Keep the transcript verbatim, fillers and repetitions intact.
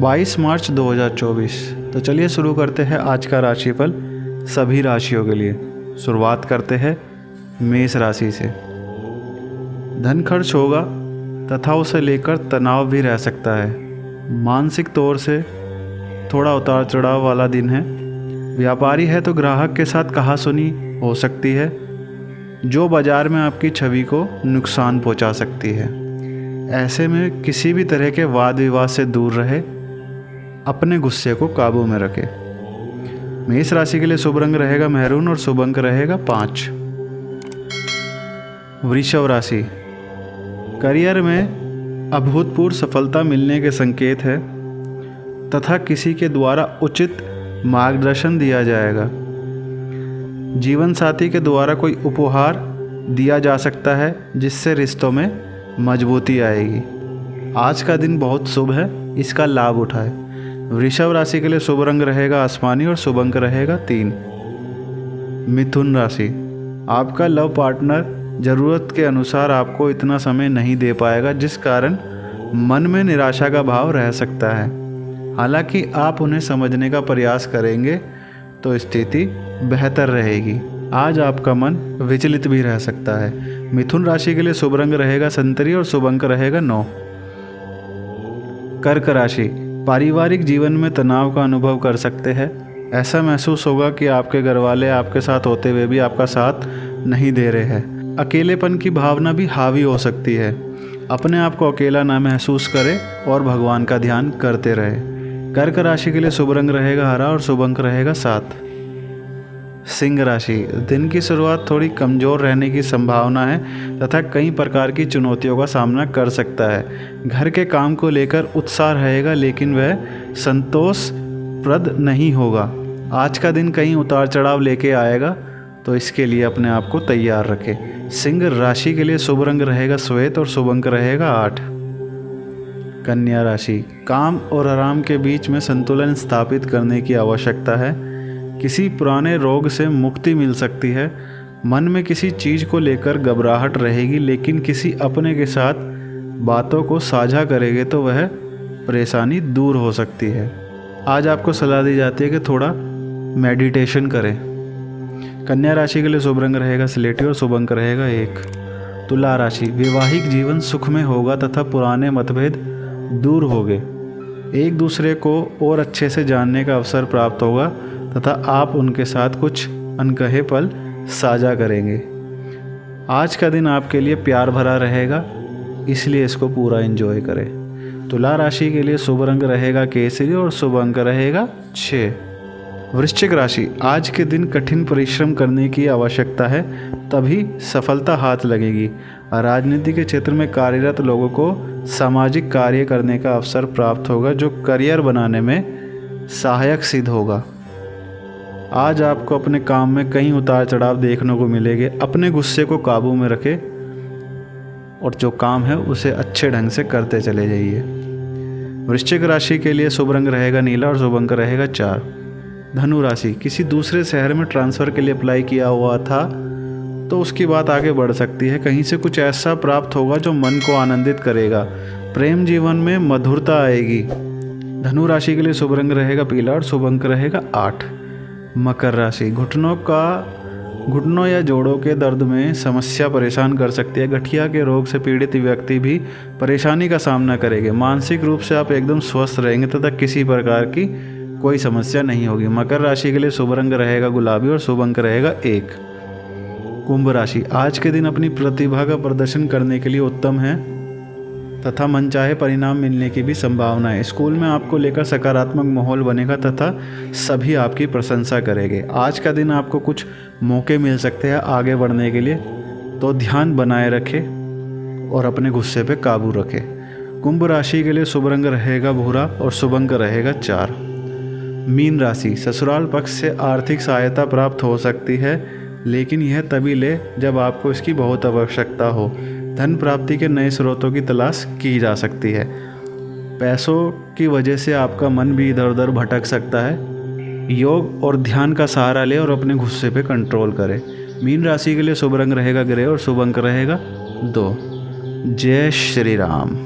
बाईस मार्च दो हज़ार चौबीस। तो चलिए शुरू करते हैं आज का राशिफल सभी राशियों के लिए। शुरुआत करते हैं मेष राशि से। धन खर्च होगा तथा उसे लेकर तनाव भी रह सकता है। मानसिक तौर से थोड़ा उतार चढ़ाव वाला दिन है। व्यापारी है तो ग्राहक के साथ कहासुनी हो सकती है, जो बाज़ार में आपकी छवि को नुकसान पहुंचा सकती है। ऐसे में किसी भी तरह के वाद विवाद से दूर रहे, अपने गुस्से को काबू में रखे। मेष राशि के लिए शुभ रंग रहेगा मैरून और शुभ अंक रहेगा पाँच। वृषभ राशि। करियर में अभूतपूर्व सफलता मिलने के संकेत है तथा किसी के द्वारा उचित मार्गदर्शन दिया जाएगा। जीवन साथी के द्वारा कोई उपहार दिया जा सकता है, जिससे रिश्तों में मजबूती आएगी। आज का दिन बहुत शुभ है, इसका लाभ उठाएं। वृषभ राशि के लिए शुभ रंग रहेगा आसमानी और शुभ अंक रहेगा तीन। मिथुन राशि। आपका लव पार्टनर ज़रूरत के अनुसार आपको इतना समय नहीं दे पाएगा, जिस कारण मन में निराशा का भाव रह सकता है। हालांकि आप उन्हें समझने का प्रयास करेंगे तो स्थिति बेहतर रहेगी। आज आपका मन विचलित भी रह सकता है। मिथुन राशि के लिए शुभ रंग रहेगा संतरी और शुभ अंक रहेगा नौ। कर्क राशि। पारिवारिक जीवन में तनाव का अनुभव कर सकते हैं। ऐसा महसूस होगा कि आपके घरवाले आपके साथ होते हुए भी आपका साथ नहीं दे रहे हैं। अकेलेपन की भावना भी हावी हो सकती है। अपने आप को अकेला ना महसूस करें और भगवान का ध्यान करते रहें। कर्क राशि के लिए शुभ रंग रहेगा हरा और शुभ अंक रहेगा सात। सिंह राशि। दिन की शुरुआत थोड़ी कमज़ोर रहने की संभावना है तथा कई प्रकार की चुनौतियों का सामना कर सकता है। घर के काम को लेकर उत्साह रहेगा, लेकिन वह संतोषप्रद नहीं होगा। आज का दिन कहीं उतार चढ़ाव लेके आएगा, तो इसके लिए अपने आप को तैयार रखें। सिंह राशि के लिए शुभ रंग रहेगा श्वेत और शुभ अंक रहेगा आठ। कन्या राशि। काम और आराम के बीच में संतुलन स्थापित करने की आवश्यकता है। किसी पुराने रोग से मुक्ति मिल सकती है। मन में किसी चीज़ को लेकर घबराहट रहेगी, लेकिन किसी अपने के साथ बातों को साझा करेंगे तो वह परेशानी दूर हो सकती है। आज आपको सलाह दी जाती है कि थोड़ा मेडिटेशन करें। कन्या राशि के लिए शुभ रंग रहेगा स्लेटी और शुभ अंक रहेगा एक। तुला राशि। वैवाहिक जीवन सुख में होगा तथा पुराने मतभेद दूर हो गए। एक दूसरे को और अच्छे से जानने का अवसर प्राप्त होगा तथा आप उनके साथ कुछ अनकहे पल साझा करेंगे। आज का दिन आपके लिए प्यार भरा रहेगा, इसलिए इसको पूरा एंजॉय करें। तुला राशि के लिए शुभ रंग रहेगा केसरी और शुभ अंक रहेगा छः। वृश्चिक राशि। आज के दिन कठिन परिश्रम करने की आवश्यकता है, तभी सफलता हाथ लगेगी। राजनीति के क्षेत्र में कार्यरत लोगों को सामाजिक कार्य करने का अवसर प्राप्त होगा, जो करियर बनाने में सहायक सिद्ध होगा। आज आपको अपने काम में कई उतार चढ़ाव देखने को मिलेंगे। अपने गुस्से को काबू में रखें और जो काम है उसे अच्छे ढंग से करते चले जाइए। वृश्चिक राशि के लिए शुभ रंग रहेगा नीला और शुभ अंक रहेगा चार। धनु राशि। किसी दूसरे शहर में ट्रांसफ़र के लिए अप्लाई किया हुआ था, तो उसकी बात आगे बढ़ सकती है। कहीं से कुछ ऐसा प्राप्त होगा जो मन को आनंदित करेगा। प्रेम जीवन में मधुरता आएगी। धनु राशि के लिए शुभ रंग रहेगा पीला और शुभ अंक रहेगा आठ। मकर राशि। घुटनों का घुटनों या जोड़ों के दर्द में समस्या परेशान कर सकती है। गठिया के रोग से पीड़ित व्यक्ति भी परेशानी का सामना करेंगे। मानसिक रूप से आप एकदम स्वस्थ रहेंगे तथा किसी प्रकार की कोई समस्या नहीं होगी। मकर राशि के लिए शुभ रंग रहेगा गुलाबी और शुभ अंक रहेगा एक। कुंभ राशि। आज के दिन अपनी प्रतिभा का प्रदर्शन करने के लिए उत्तम है तथा मनचाहे परिणाम मिलने की भी संभावना है। स्कूल में आपको लेकर सकारात्मक माहौल बनेगा तथा सभी आपकी प्रशंसा करेंगे। आज का दिन आपको कुछ मौके मिल सकते हैं आगे बढ़ने के लिए, तो ध्यान बनाए रखें और अपने गुस्से पर काबू रखें। कुंभ राशि के लिए शुभ रंग रहेगा भूरा और शुभ अंक रहेगा चार। मीन राशि। ससुराल पक्ष से आर्थिक सहायता प्राप्त हो सकती है, लेकिन यह तभी ले जब आपको इसकी बहुत आवश्यकता हो। धन प्राप्ति के नए स्रोतों की तलाश की जा सकती है। पैसों की वजह से आपका मन भी इधर उधर भटक सकता है। योग और ध्यान का सहारा लें और अपने गुस्से पे कंट्रोल करें। मीन राशि के लिए शुभ रंग रहेगा ग्रे और शुभ अंक रहेगा दो। जय श्री राम।